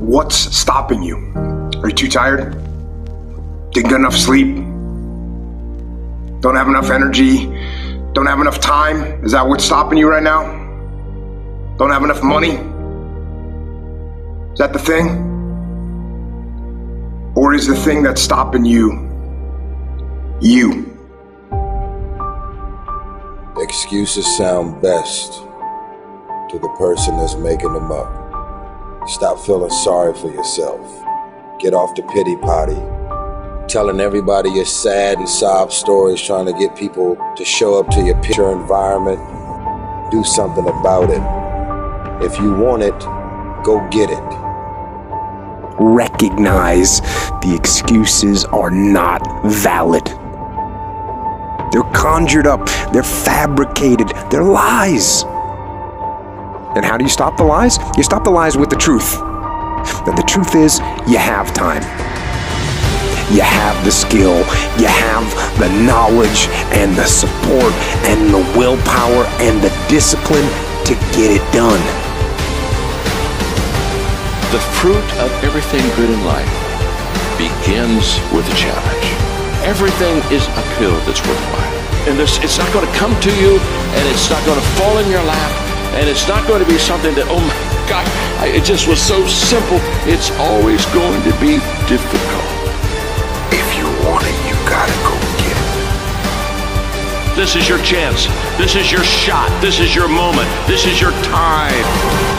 What's stopping you? Are you too tired? Didn't get enough sleep? Don't have enough energy? Don't have enough time? Is that what's stopping you right now? Don't have enough money? Is that the thing? Or is the thing that's stopping you, you? Excuses sound best to the person that's making them up. Stop feeling sorry for yourself. Get off the pity potty. Telling everybody your sad and sob stories, trying to get people to show up to your picture environment. Do something about it. If you want it, go get it. Recognize the excuses are not valid. They're conjured up, they're fabricated, they're lies. And how do you stop the lies? You stop the lies with the truth. And the truth is, you have time. You have the skill, you have the knowledge and the support and the willpower and the discipline to get it done. The fruit of everything good in life begins with a challenge. Everything is a pill that's worthwhile. And it's not going to come to you, and it's not going to fall in your lap, and it's not going to be something that, oh my God, it just was so simple. It's always going to be difficult. If you want it, you got to go get it. This is your chance. This is your shot. This is your moment. This is your time.